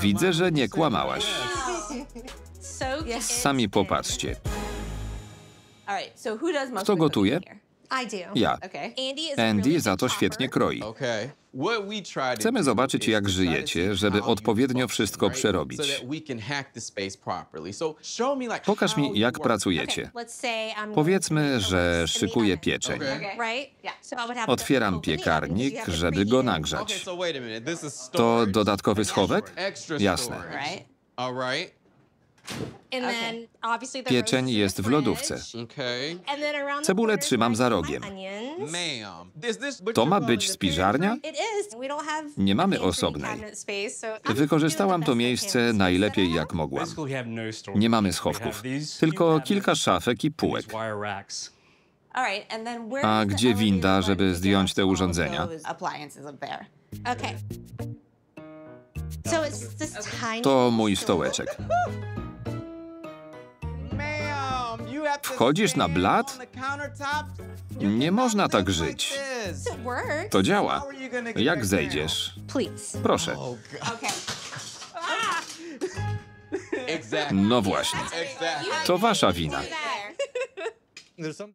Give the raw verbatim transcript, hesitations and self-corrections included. Widzę, że nie kłamałaś. Sami popatrzcie. Kto gotuje? Ja. Andy za to świetnie kroi. Chcemy zobaczyć, jak żyjecie, żeby odpowiednio wszystko przerobić. Pokaż mi, jak pracujecie. Powiedzmy, że szykuję pieczeń. Otwieram piekarnik, żeby go nagrzać. To dodatkowy schowek? Jasne. Pieczeń jest w lodówce. Cebulę trzymam za rogiem. To ma być spiżarnia? Nie mamy osobnej. Wykorzystałam to miejsce najlepiej jak mogłam. Nie mamy schowków, tylko kilka szafek i półek. A gdzie winda, żeby zdjąć te urządzenia? To mój stołeczek. Wchodzisz na blat? Nie można tak żyć. To działa. Jak zejdziesz? Proszę. No właśnie. To wasza wina.